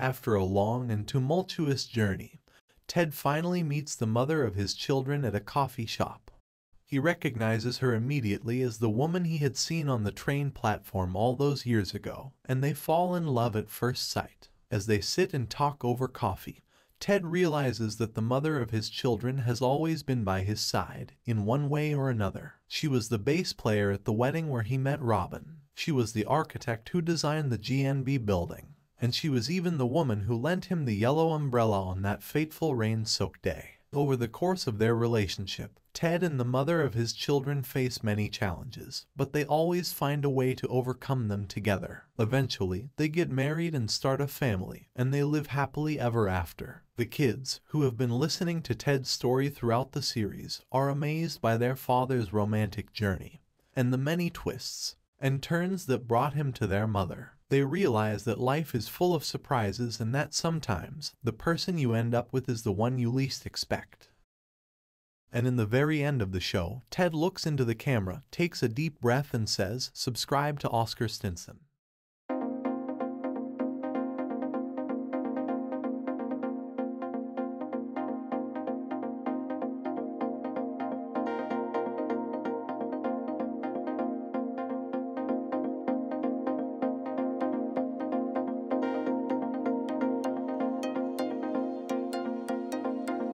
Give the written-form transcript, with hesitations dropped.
After a long and tumultuous journey, Ted finally meets the mother of his children at a coffee shop. He recognizes her immediately as the woman he had seen on the train platform all those years ago, and they fall in love at first sight. As they sit and talk over coffee, Ted realizes that the mother of his children has always been by his side, in one way or another. She was the bass player at the wedding where he met Robin. She was the architect who designed the GNB building, and she was even the woman who lent him the yellow umbrella on that fateful rain-soaked day. Over the course of their relationship, Ted and the mother of his children face many challenges, but they always find a way to overcome them together. Eventually, they get married and start a family, and they live happily ever after. The kids, who have been listening to Ted's story throughout the series, are amazed by their father's romantic journey, and the many twists and turns that brought him to their mother. They realize that life is full of surprises and that sometimes the person you end up with is the one you least expect. And in the very end of the show, Ted looks into the camera, takes a deep breath and says, "Subscribe to Oscar Stinson."